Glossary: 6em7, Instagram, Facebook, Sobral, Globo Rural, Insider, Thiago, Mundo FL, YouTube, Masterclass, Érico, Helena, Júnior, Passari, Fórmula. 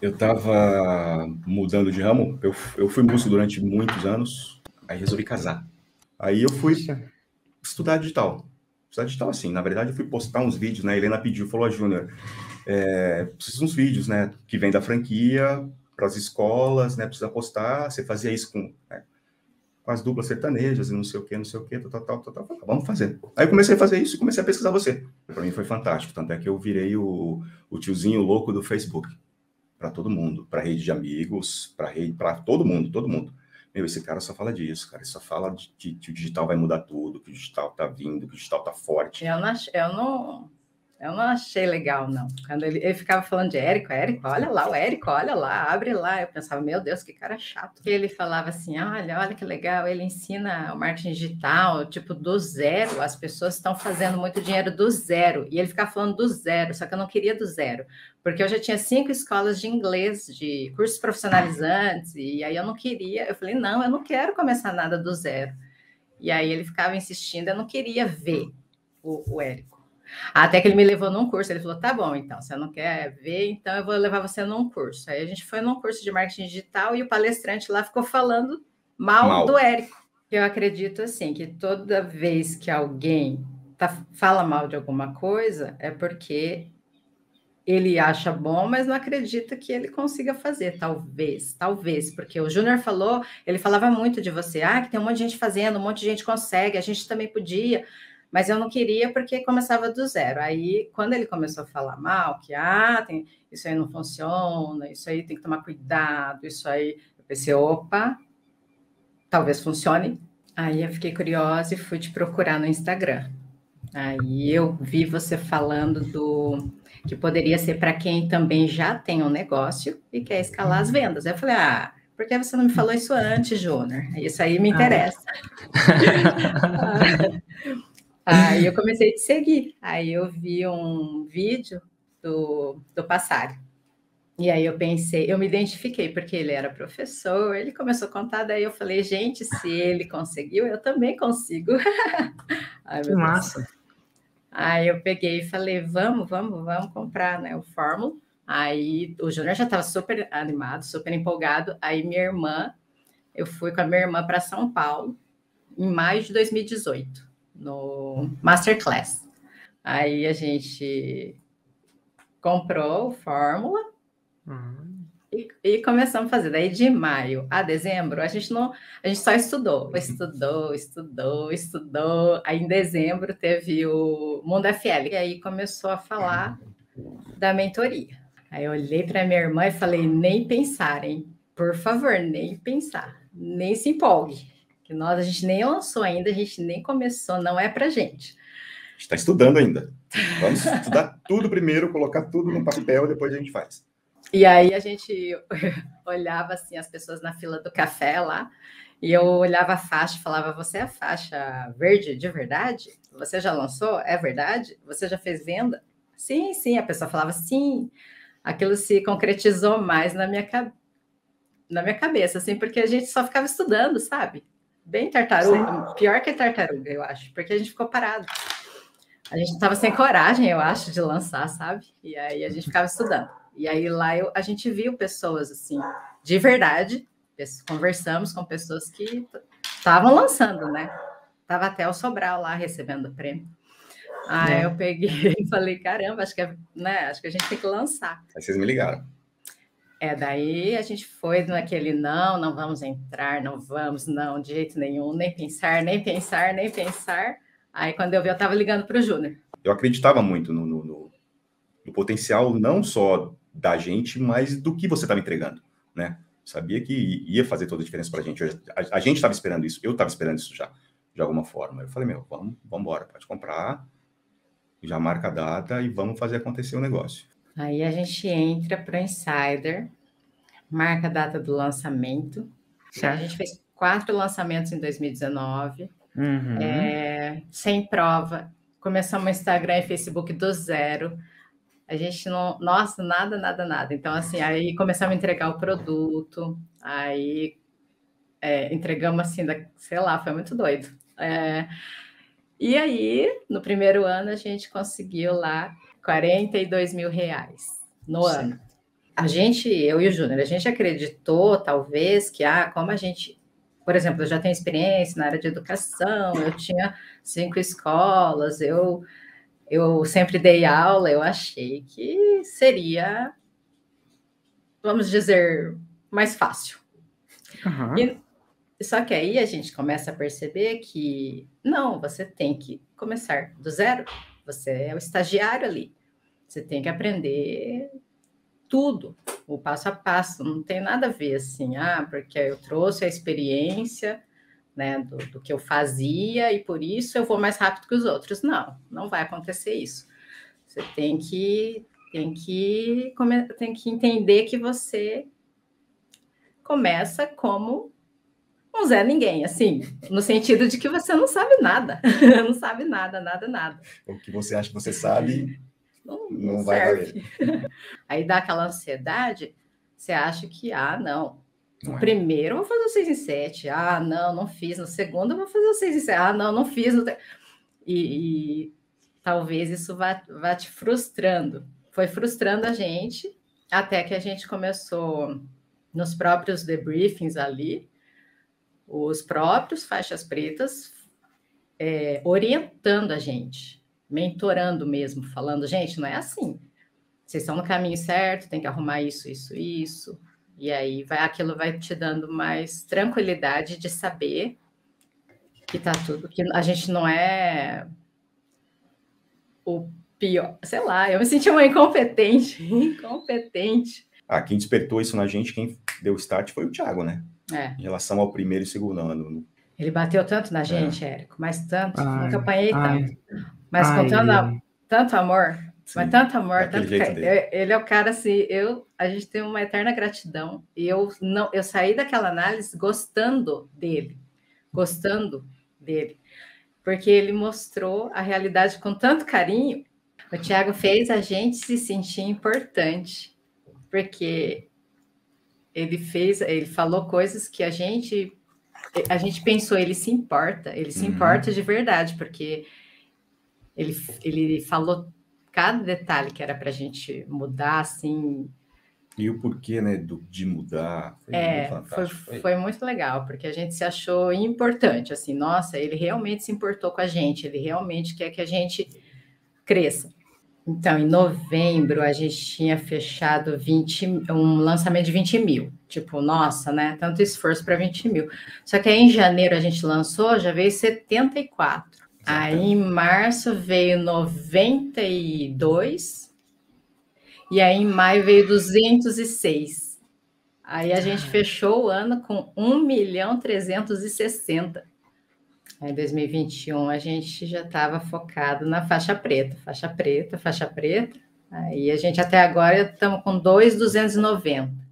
Eu estava mudando de ramo, eu fui músico durante muitos anos, aí resolvi casar. Aí eu fui estudar digital. Estudar digital, assim, na verdade eu fui postar uns vídeos, né? A Helena pediu, falou, Júnior, precisa uns vídeos, né? Que vem da franquia, para as escolas, né? Precisa postar, você fazia isso com, né, com as duplas sertanejas e não sei o quê, tal. Vamos fazer. Aí eu comecei a fazer isso e comecei a pesquisar você. Para mim foi fantástico, tanto é que eu virei o tiozinho louco do Facebook. Para todo mundo, para rede de amigos, para todo mundo. Meu, esse cara só fala disso, cara. Ele só fala que o digital vai mudar tudo, que o digital tá vindo, que o digital tá forte. Eu não achei legal, não. Quando ele ficava falando de Érico, olha lá, o Érico, olha lá, abre lá. Eu pensava, meu Deus, que cara chato. E ele falava assim, olha que legal, ele ensina o marketing digital, tipo, do zero. As pessoas estão fazendo muito dinheiro do zero. E ele ficava falando do zero, só que eu não queria do zero. Porque eu já tinha 5 escolas de inglês, de cursos profissionalizantes, e aí eu não queria. Eu falei, não, eu não quero começar nada do zero. E aí ele ficava insistindo, eu não queria ver o Érico. Até que ele me levou num curso, ele falou, tá bom, então, você não quer ver, então eu vou levar você num curso. Aí a gente foi num curso de marketing digital e o palestrante lá ficou falando mal do Érico. Eu acredito, assim, que toda vez que alguém fala mal de alguma coisa, é porque ele acha bom, mas não acredita que ele consiga fazer, talvez, porque o Júnior falou, ele falava muito de você, que tem um monte de gente fazendo, um monte de gente consegue, a gente também podia... Mas eu não queria porque começava do zero. Aí, quando ele começou a falar mal, que isso aí não funciona, isso aí tem que tomar cuidado, isso aí... Eu pensei, opa, talvez funcione. Aí eu fiquei curiosa e fui te procurar no Instagram. Aí eu vi você falando que poderia ser para quem também já tem um negócio e quer escalar as vendas. Aí eu falei, por que você não me falou isso antes, Júnior? Isso aí me interessa. Aí eu comecei a te seguir, aí eu vi um vídeo do Passari, e aí eu pensei, eu me identifiquei, porque ele era professor, ele começou a contar, daí eu falei, gente, se ele conseguiu, eu também consigo. Que massa! Aí eu peguei e falei, vamos comprar, né, o Fórmula. Aí o Júnior já estava super animado, super empolgado, aí eu fui com a minha irmã para São Paulo, em maio de 2018. No Masterclass. Aí a gente comprou o Fórmula e começamos a fazer. Daí de maio a dezembro, a gente só estudou. Aí em dezembro teve o Mundo FL. E aí começou a falar da mentoria. Aí eu olhei para minha irmã e falei, nem pensar, hein? Por favor, nem pensar. Nem se empolgue. Que nós, a gente nem lançou ainda, a gente nem começou, não é pra gente. A gente está estudando ainda. Vamos estudar tudo primeiro, colocar tudo no papel e depois a gente faz. E aí a gente olhava assim as pessoas na fila do café lá, e eu olhava a faixa e falava, você é a faixa verde de verdade? Você já lançou? É verdade? Você já fez venda? Sim. A pessoa falava sim. Aquilo se concretizou mais na minha cabeça, assim, porque a gente só ficava estudando, sabe? Bem tartaruga, pior que tartaruga, eu acho, porque a gente ficou parado. A gente estava sem coragem, eu acho, de lançar, sabe? E aí a gente ficava estudando. E aí lá a gente viu pessoas, assim, de verdade, conversamos com pessoas que estavam lançando, né? Tava até o Sobral lá recebendo o prêmio. Aí eu peguei e falei, caramba, acho que a gente tem que lançar. Aí vocês me ligaram. Daí a gente foi naquele não vamos entrar, não, de jeito nenhum, nem pensar. Aí quando eu vi, eu tava ligando pro Júnior. Eu acreditava muito no potencial não só da gente, mas do que você estava entregando, né? Sabia que ia fazer toda a diferença pra gente. A gente tava esperando isso, eu tava esperando isso já, de alguma forma. Eu falei, vamos embora, pode comprar, já marca a data e vamos fazer acontecer o negócio. Aí a gente entra para o Insider, marca a data do lançamento. A gente fez 4 lançamentos em 2019, sem prova. Começamos o Instagram e Facebook do zero. A gente não... Nossa, nada. Então, assim, aí começamos a entregar o produto. Aí entregamos, assim, sei lá, foi muito doido. E aí, no primeiro ano, a gente conseguiu lá R$42 mil no ano. eu e o Júnior, a gente acreditou, talvez, que como a gente... Por exemplo, eu já tenho experiência na área de educação, eu tinha 5 escolas, eu sempre dei aula, eu achei que seria, vamos dizer, mais fácil. Uhum. Só que aí a gente começa a perceber que, não, você tem que começar do zero, você é o estagiário ali, você tem que aprender tudo, o passo a passo, não tem nada a ver assim, porque eu trouxe a experiência, né, do que eu fazia e por isso eu vou mais rápido que os outros. Não vai acontecer isso. Você tem que entender que você começa como um Zé Ninguém, assim, no sentido de que você não sabe nada, não sabe nada. O que você acha que você sabe... Não vai valer. Aí dá aquela ansiedade, você acha que, não é. Primeiro eu vou fazer o 6em7, não fiz, no segundo eu vou fazer o 6em7, não fiz. No... E talvez isso vá te frustrando. Foi frustrando a gente, até que a gente começou nos próprios debriefings ali, os próprios faixas pretas orientando a gente. Mentorando mesmo, falando, gente, não é assim. Vocês estão no caminho certo, tem que arrumar isso, isso, isso. E aí aquilo vai te dando mais tranquilidade de saber que tá tudo, que a gente não é o pior. Sei lá, eu me senti uma incompetente. Quem despertou isso na gente, quem deu o start foi o Thiago, né? Em relação ao primeiro e segundo ano. Ele bateu tanto na gente, Érico, mas tanto, nunca apanhei tanto. Mas com tanto amor, sim, mas tanto amor, ele é o cara assim, a gente tem uma eterna gratidão, e eu saí daquela análise gostando dele, porque ele mostrou a realidade com tanto carinho. O Thiago fez a gente se sentir importante, porque ele falou coisas que a gente pensou, ele se importa, de verdade, porque ele falou cada detalhe que era para a gente mudar, assim... E o porquê, né, de mudar. Foi muito fantástico. Foi muito legal, porque a gente se achou importante, assim, nossa, ele realmente se importou com a gente, ele realmente quer que a gente cresça. Então, em novembro, a gente tinha fechado um lançamento de 20 mil. Tipo, nossa, né, tanto esforço para 20 mil. Só que aí, em janeiro, a gente lançou, já veio 74. Aí, em março, veio 92, e aí, em maio, veio 206. Aí, a gente fechou o ano com 1.360.000. Aí, em 2021, a gente já estava focado na faixa preta. Aí, a gente, até agora, estamos com 2.290.